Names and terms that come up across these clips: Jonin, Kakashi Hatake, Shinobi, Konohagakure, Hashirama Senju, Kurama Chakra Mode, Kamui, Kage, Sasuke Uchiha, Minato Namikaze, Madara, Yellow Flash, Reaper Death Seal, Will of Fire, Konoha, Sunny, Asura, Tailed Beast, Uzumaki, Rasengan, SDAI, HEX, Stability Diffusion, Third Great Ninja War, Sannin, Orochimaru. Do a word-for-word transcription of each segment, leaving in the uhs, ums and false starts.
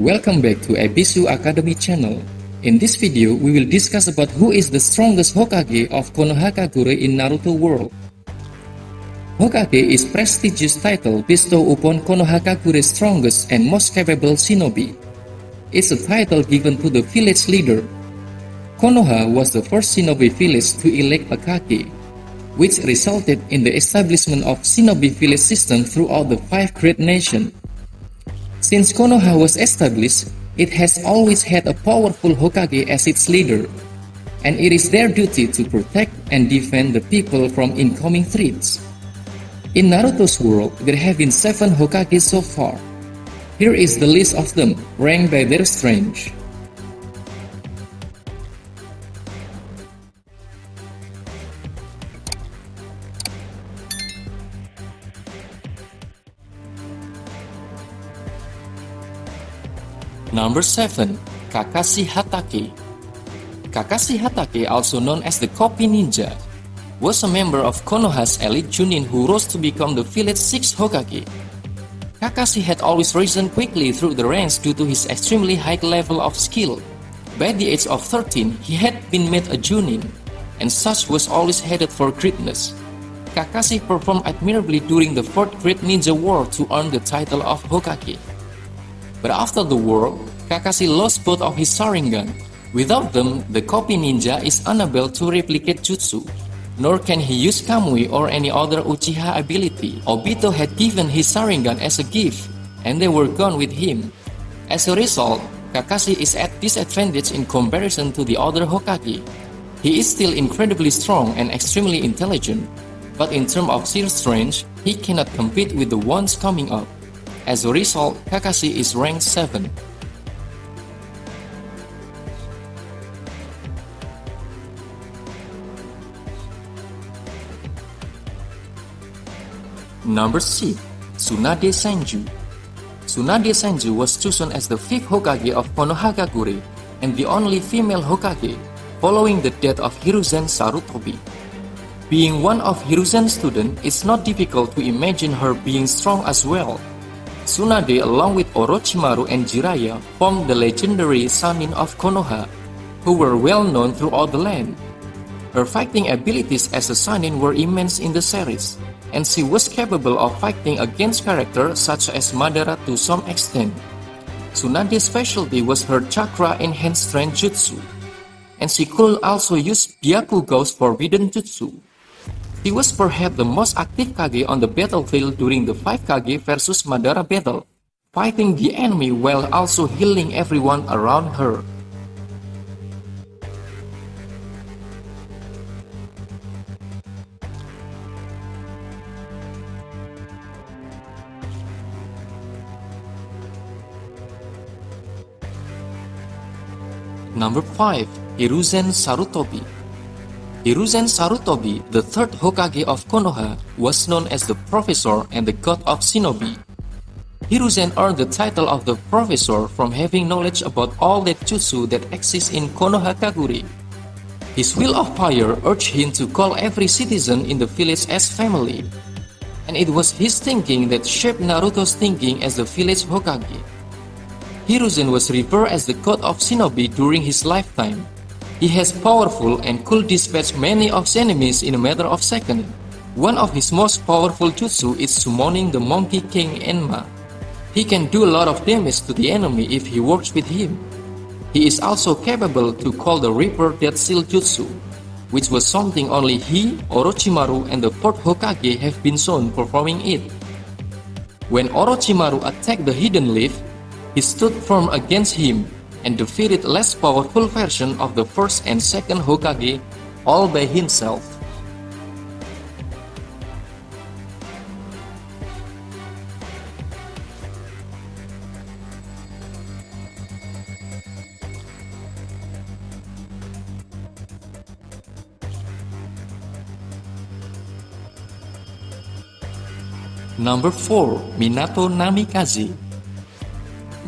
Welcome back to Ebisu Academy channel. In this video, we will discuss about who is the strongest Hokage of Konohagakure in Naruto world. Hokage is prestigious title bestowed upon Konohagakure's strongest and most capable shinobi. It's a title given to the village leader. Konoha was the first shinobi village to elect a Kage, which resulted in the establishment of shinobi village system throughout the five great nations. Since Konoha was established, it has always had a powerful Hokage as its leader, and it is their duty to protect and defend the people from incoming threats. In Naruto's world, there have been seven Hokage so far. Here is the list of them, ranked by their strength. Number seven. Kakashi Hatake. Kakashi Hatake, also known as the Copy Ninja, was a member of Konoha's elite Jonin who rose to become the village's sixth Hokage. Kakashi had always risen quickly through the ranks due to his extremely high level of skill. By the age of thirteen, he had been made a Jonin, and such was always headed for greatness. Kakashi performed admirably during the Fourth Great Ninja War to earn the title of Hokage. But after the war, Kakashi lost both of his Sharingan. Without them, the Copy Ninja is unable to replicate Jutsu, nor can he use Kamui or any other Uchiha ability. Obito had given his Sharingan as a gift, and they were gone with him. As a result, Kakashi is at disadvantage in comparison to the other Hokage. He is still incredibly strong and extremely intelligent, but in terms of sheer strength, he cannot compete with the ones coming up. As a result, Kakashi is ranked seven. Number six. Tsunade Senju. Tsunade Senju was chosen as the fifth Hokage of Konohagakure and the only female Hokage following the death of Hiruzen Sarutobi. Being one of Hiruzen's students, it's not difficult to imagine her being strong as well. Tsunade, along with Orochimaru and Jiraiya, formed the legendary Sannin of Konoha, who were well known throughout the land. Her fighting abilities as a Sannin were immense in the series, and she was capable of fighting against characters such as Madara to some extent. Tsunade's specialty was her chakra enhanced strength jutsu, and she could also use Byakugou's forbidden jutsu. He was perhaps the most active Kage on the battlefield during the five Kage versus Madara battle, fighting the enemy while also healing everyone around her. Number five. Hiruzen Sarutobi. Hiruzen Sarutobi, the third Hokage of Konoha, was known as the Professor and the God of Shinobi. Hiruzen earned the title of the Professor from having knowledge about all the jutsu that exists in Konohagakure. His Will of Fire urged him to call every citizen in the village as family, and it was his thinking that shaped Naruto's thinking as the village Hokage. Hiruzen was revered as the God of Shinobi during his lifetime. He has powerful and could dispatch many of his enemies in a matter of seconds. One of his most powerful jutsu is summoning the Monkey King Enma. He can do a lot of damage to the enemy if he works with him. He is also capable to call the Reaper Death Seal jutsu, which was something only he, Orochimaru, and the fourth Hokage have been shown performing it. When Orochimaru attacked the hidden leaf, he stood firm against him and defeated less powerful version of the first and second Hokage all by himself. Number four. Minato Namikaze.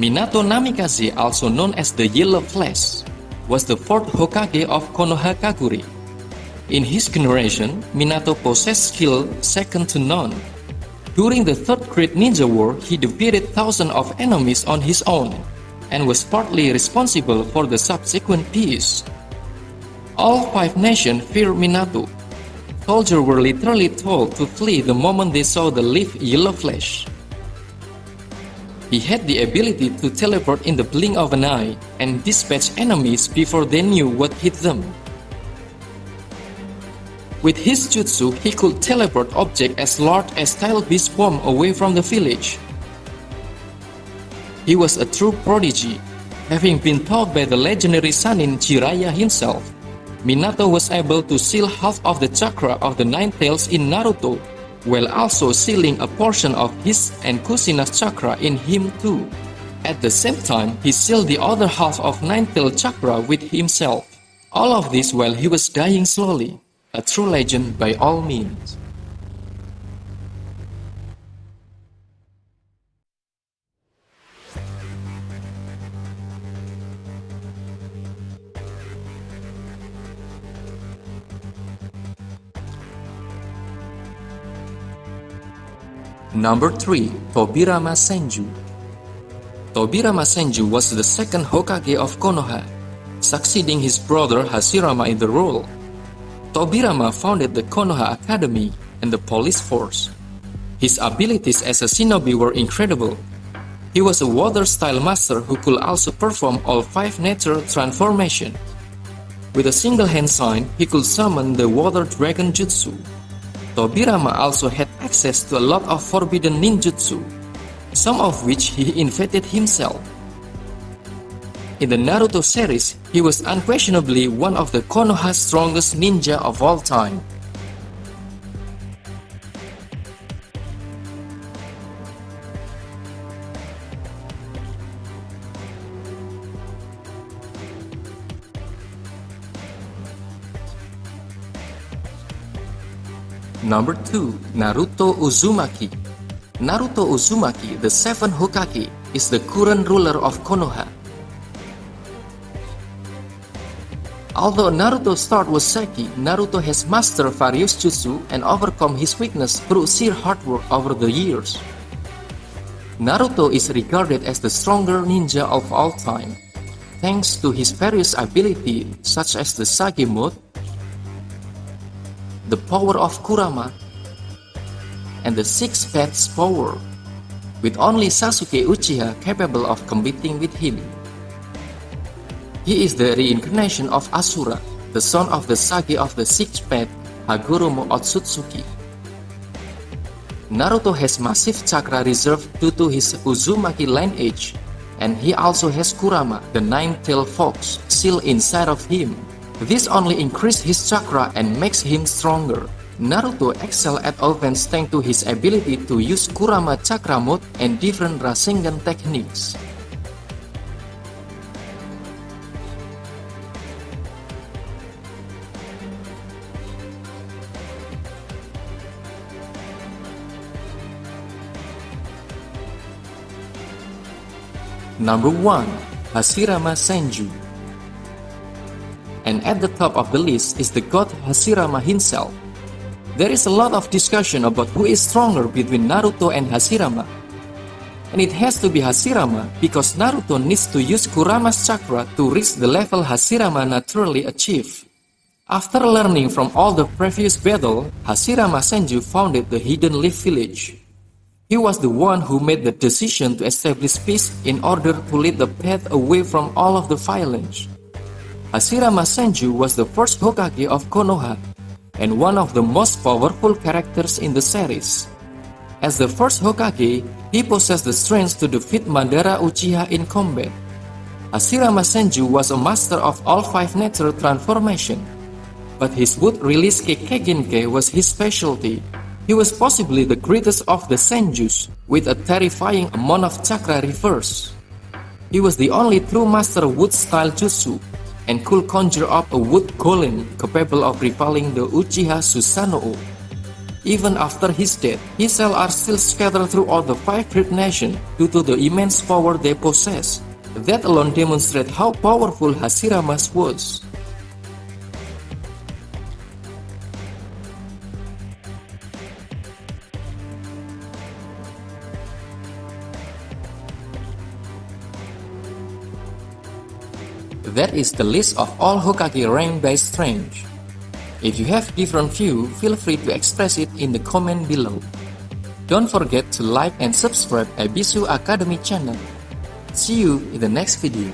Minato Namikaze, also known as the Yellow Flash, was the fourth Hokage of Konohagakure. In his generation, Minato possessed skill second to none. During the Third Great Ninja War, he defeated thousands of enemies on his own. and was partly responsible for the subsequent peace. All five nations feared Minato. Soldiers were literally told to flee the moment they saw the leaf Yellow Flash. He had the ability to teleport in the blink of an eye and dispatch enemies before they knew what hit them. With his jutsu, he could teleport objects as large as Tailed Beast form away from the village. He was a true prodigy, having been taught by the legendary Sannin Jiraiya himself. Minato was able to seal half of the chakra of the Nine Tails in Naruto, while also sealing a portion of his and Kushina's chakra in him too. At the same time, he sealed the other half of Nine-Tailed chakra with himself. All of this while he was dying slowly. A true legend by all means. Number three. Tobirama Senju. Tobirama Senju was the second Hokage of Konoha, succeeding his brother Hashirama in the role. Tobirama founded the Konoha Academy and the police force. His abilities as a shinobi were incredible. He was a water-style master who could also perform all five nature transformations. With a single hand sign, he could summon the water dragon jutsu. Tobirama also had access to a lot of forbidden ninjutsu, some of which he invented himself. In the Naruto series, he was unquestionably one of the Konoha's strongest ninja of all time. Number two. Naruto Uzumaki. Naruto Uzumaki, the seventh Hokage, is the current ruler of Konoha. Although Naruto's start was shaky, Naruto has mastered various jutsu and overcome his weakness through sheer hard work over the years. Naruto is regarded as the stronger ninja of all time, thanks to his various abilities such as the Sage mode, the power of Kurama, and the Six Paths power, with only Sasuke Uchiha capable of competing with him. He is the reincarnation of Asura, the son of the Sage of the Six Paths, Hagoromo Otsutsuki. Naruto has massive chakra reserve due to his Uzumaki lineage, and he also has Kurama, the nine-tailed fox, still inside of him. This only increases his chakra and makes him stronger. Naruto excels at offense thanks to his ability to use Kurama chakra mode and different Rasengan techniques. Number one. Hashirama Senju. And at the top of the list is the god Hashirama himself. There is a lot of discussion about who is stronger between Naruto and Hashirama. And it has to be Hashirama because Naruto needs to use Kurama's chakra to reach the level Hashirama naturally achieved. After learning from all the previous battle, Hashirama Senju founded the Hidden Leaf Village. He was the one who made the decision to establish peace in order to lead the path away from all of the violence. Hashirama Senju was the first Hokage of Konoha, and one of the most powerful characters in the series. As the first Hokage, he possessed the strength to defeat Madara Uchiha in combat. Hashirama Senju was a master of all five natural transformations, but his wood release Kekkei was his specialty. He was possibly the greatest of the Senjus, with a terrifying amount of chakra reverse. He was the only true master wood-style jutsu, and could conjure up a wood golem capable of repelling the Uchiha Susanoo. Even after his death, his cells are still scattered throughout the five great nations due to the immense power they possess. That alone demonstrates how powerful Hashirama was. That is the list of all Hokage rank by strength. If you have different view, feel free to express it in the comment below. Don't forget to like and subscribe Ebisu Academy channel. See you in the next video.